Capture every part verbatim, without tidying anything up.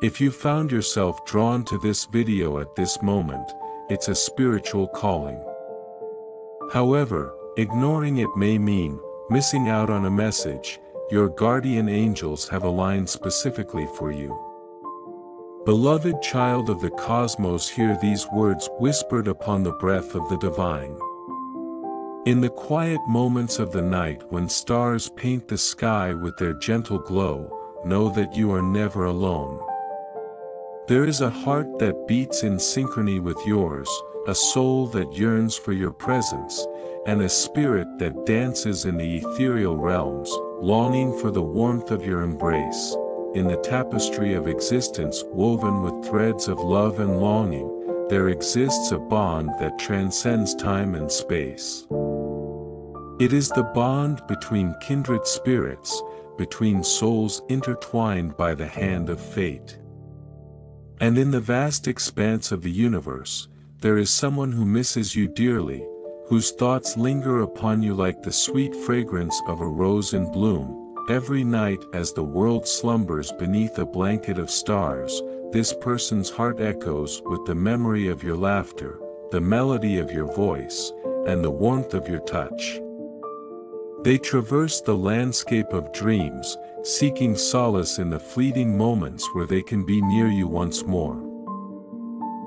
If you found yourself drawn to this video at this moment, it's a spiritual calling. However, ignoring it may mean missing out on a message. Your guardian angels have aligned specifically for you. Beloved child of the cosmos, hear these words whispered upon the breath of the divine. In the quiet moments of the night when stars paint the sky with their gentle glow, know that you are never alone. There is a heart that beats in synchrony with yours, a soul that yearns for your presence, and a spirit that dances in the ethereal realms, longing for the warmth of your embrace. In the tapestry of existence woven with threads of love and longing, there exists a bond that transcends time and space. It is the bond between kindred spirits, between souls intertwined by the hand of fate. And in the vast expanse of the universe, there is someone who misses you dearly, whose thoughts linger upon you like the sweet fragrance of a rose in bloom. Every night as the world slumbers beneath a blanket of stars, this person's heart echoes with the memory of your laughter, the melody of your voice, and the warmth of your touch. They traverse the landscape of dreams, seeking solace in the fleeting moments where they can be near you once more.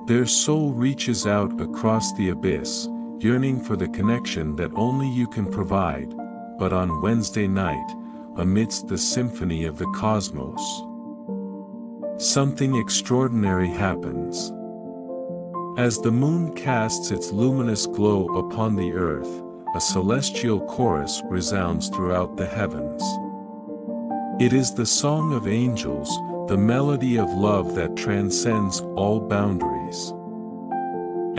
Their soul reaches out across the abyss, yearning for the connection that only you can provide. But on Wednesday night, amidst the symphony of the cosmos, something extraordinary happens. As the moon casts its luminous glow upon the earth, a celestial chorus resounds throughout the heavens. It is the song of angels, the melody of love that transcends all boundaries.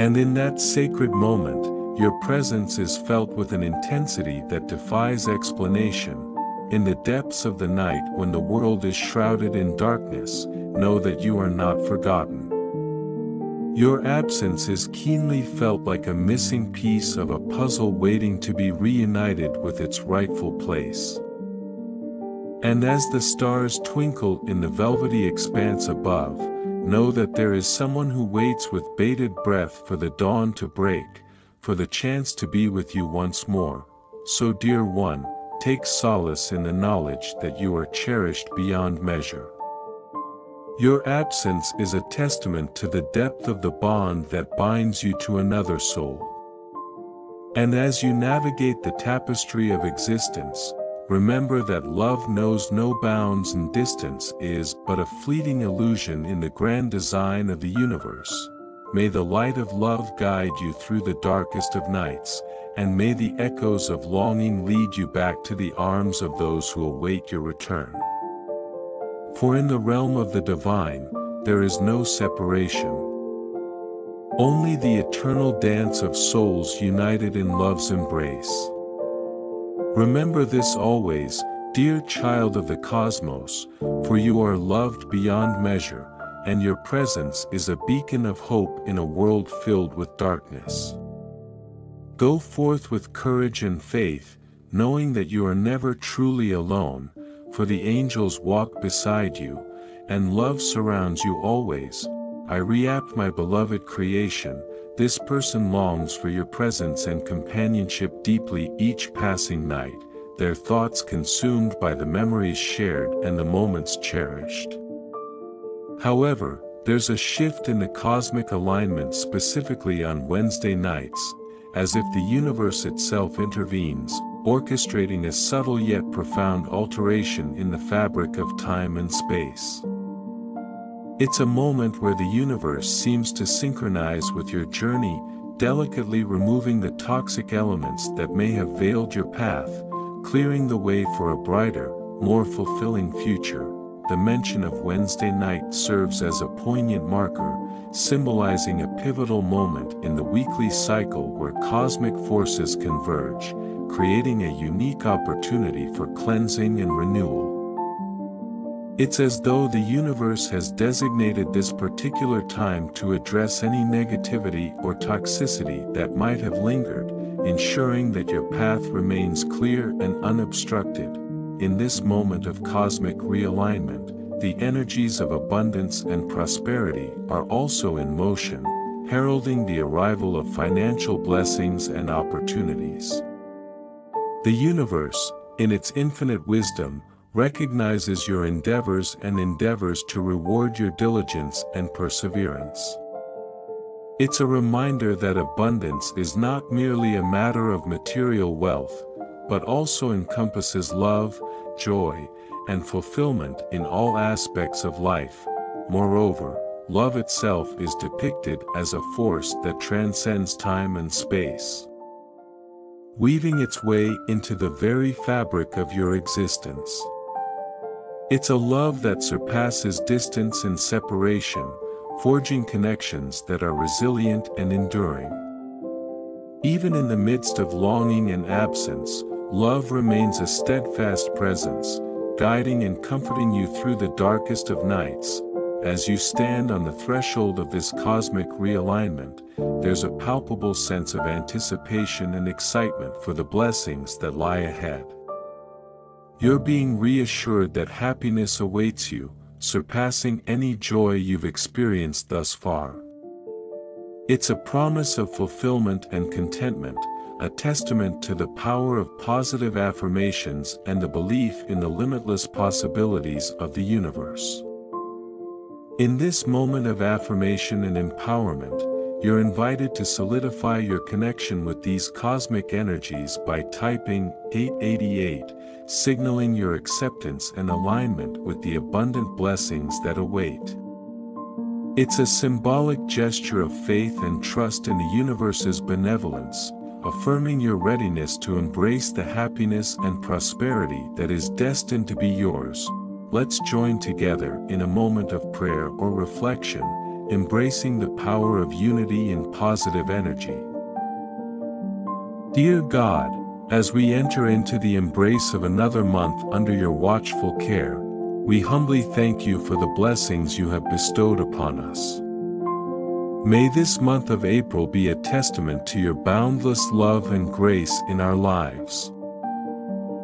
And in that sacred moment, your presence is felt with an intensity that defies explanation. In the depths of the night when the world is shrouded in darkness, know that you are not forgotten. Your absence is keenly felt, like a missing piece of a puzzle waiting to be reunited with its rightful place. And as the stars twinkle in the velvety expanse above, know that there is someone who waits with bated breath for the dawn to break, for the chance to be with you once more. So, dear one, take solace in the knowledge that you are cherished beyond measure. Your absence is a testament to the depth of the bond that binds you to another soul. And as you navigate the tapestry of existence, remember that love knows no bounds, and distance is but a fleeting illusion in the grand design of the universe. May the light of love guide you through the darkest of nights, and may the echoes of longing lead you back to the arms of those who await your return. For in the realm of the divine, there is no separation. Only the eternal dance of souls united in love's embrace. Remember this always, dear child of the cosmos, for you are loved beyond measure, and your presence is a beacon of hope in a world filled with darkness. Go forth with courage and faith, knowing that you are never truly alone, for the angels walk beside you, and love surrounds you always. I react my beloved creation, this person longs for your presence and companionship deeply each passing night, their thoughts consumed by the memories shared and the moments cherished. However, there's a shift in the cosmic alignment specifically on Wednesday nights, as if the universe itself intervenes, orchestrating a subtle yet profound alteration in the fabric of time and space. It's a moment where the universe seems to synchronize with your journey, delicately removing the toxic elements that may have veiled your path, clearing the way for a brighter, more fulfilling future. The mention of Wednesday night serves as a poignant marker, symbolizing a pivotal moment in the weekly cycle where cosmic forces converge, creating a unique opportunity for cleansing and renewal. It's as though the universe has designated this particular time to address any negativity or toxicity that might have lingered, ensuring that your path remains clear and unobstructed. In this moment of cosmic realignment, The energies of abundance and prosperity are also in motion, heralding the arrival of financial blessings and opportunities. The universe, in its infinite wisdom, recognizes your endeavors and endeavors to reward your diligence and perseverance. It's a reminder that abundance is not merely a matter of material wealth, but also encompasses love, joy, and fulfillment in all aspects of life. Moreover, love itself is depicted as a force that transcends time and space, weaving its way into the very fabric of your existence. It's a love that surpasses distance and separation, forging connections that are resilient and enduring. Even in the midst of longing and absence, love remains a steadfast presence, guiding and comforting you through the darkest of nights. As you stand on the threshold of this cosmic realignment, there's a palpable sense of anticipation and excitement for the blessings that lie ahead. You're being reassured that happiness awaits you, surpassing any joy you've experienced thus far. It's a promise of fulfillment and contentment, a testament to the power of positive affirmations and the belief in the limitless possibilities of the universe. In this moment of affirmation and empowerment, you're invited to solidify your connection with these cosmic energies by typing eight eight eight, signaling your acceptance and alignment with the abundant blessings that await. It's a symbolic gesture of faith and trust in the universe's benevolence, affirming your readiness to embrace the happiness and prosperity that is destined to be yours. Let's join together in a moment of prayer or reflection, embracing the power of unity and positive energy. Dear God, as we enter into the embrace of another month under your watchful care, we humbly thank you for the blessings you have bestowed upon us. May this month of April be a testament to your boundless love and grace in our lives.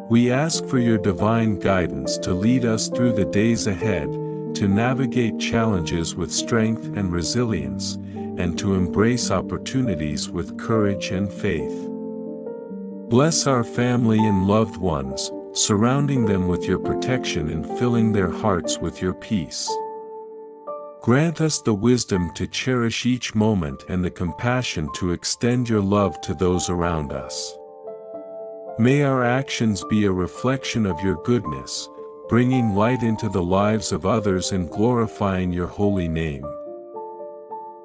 We ask for your divine guidance to lead us through the days ahead, to navigate challenges with strength and resilience, and to embrace opportunities with courage and faith. Bless our family and loved ones, surrounding them with your protection and filling their hearts with your peace. Grant us the wisdom to cherish each moment and the compassion to extend your love to those around us. May our actions be a reflection of your goodness, bringing light into the lives of others and glorifying your holy name.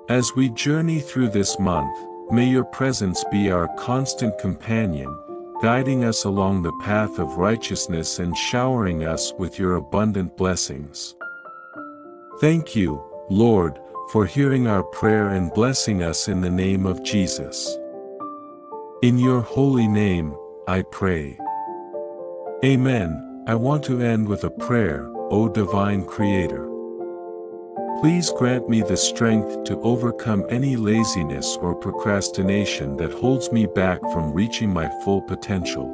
As we journey through this month, may your presence be our constant companion, guiding us along the path of righteousness and showering us with your abundant blessings. Thank you, Lord, for hearing our prayer and blessing us in the name of Jesus. In your holy name, I pray. Amen. I want to end with a prayer. O Divine Creator, please grant me the strength to overcome any laziness or procrastination that holds me back from reaching my full potential.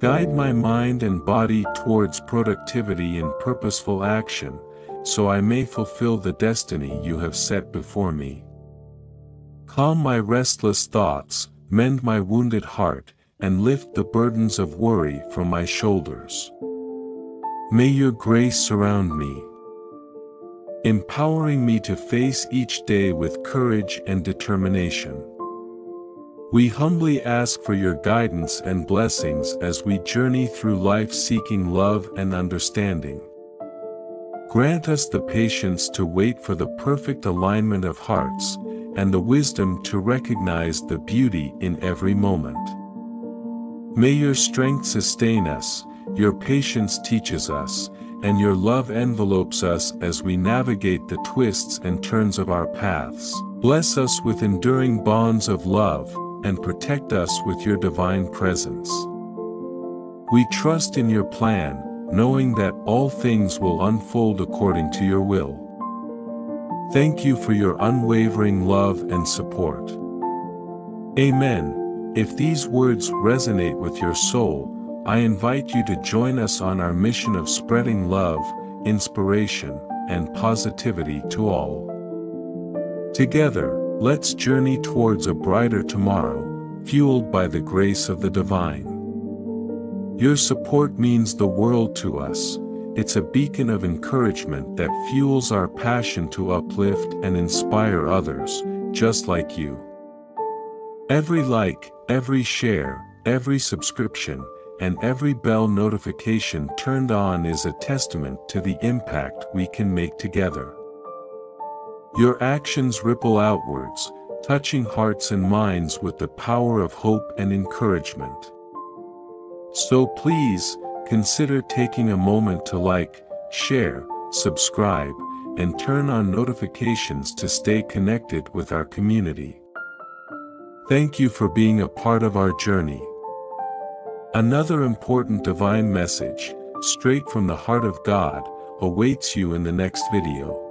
Guide my mind and body towards productivity and purposeful action, so I may fulfill the destiny you have set before me. Calm my restless thoughts, mend my wounded heart, and lift the burdens of worry from my shoulders. May your grace surround me, empowering me to face each day with courage and determination. We humbly ask for your guidance and blessings as we journey through life seeking love and understanding. Grant us the patience to wait for the perfect alignment of hearts, and the wisdom to recognize the beauty in every moment. May your strength sustain us, your patience teaches us, and your love envelopes us as we navigate the twists and turns of our paths. Bless us with enduring bonds of love, and protect us with your divine presence. We trust in your plan, knowing that all things will unfold according to your will. Thank you for your unwavering love and support. Amen. If these words resonate with your soul, I invite you to join us on our mission of spreading love, inspiration, and positivity to all. Together, let's journey towards a brighter tomorrow, fueled by the grace of the divine. Your support means the world to us. It's a beacon of encouragement that fuels our passion to uplift and inspire others, just like you. Every like, every share, every subscription, and every bell notification turned on is a testament to the impact we can make together. Your actions ripple outwards, touching hearts and minds with the power of hope and encouragement. So please, consider taking a moment to like, share, subscribe, and turn on notifications to stay connected with our community. Thank you for being a part of our journey. Another important divine message, straight from the heart of God, awaits you in the next video.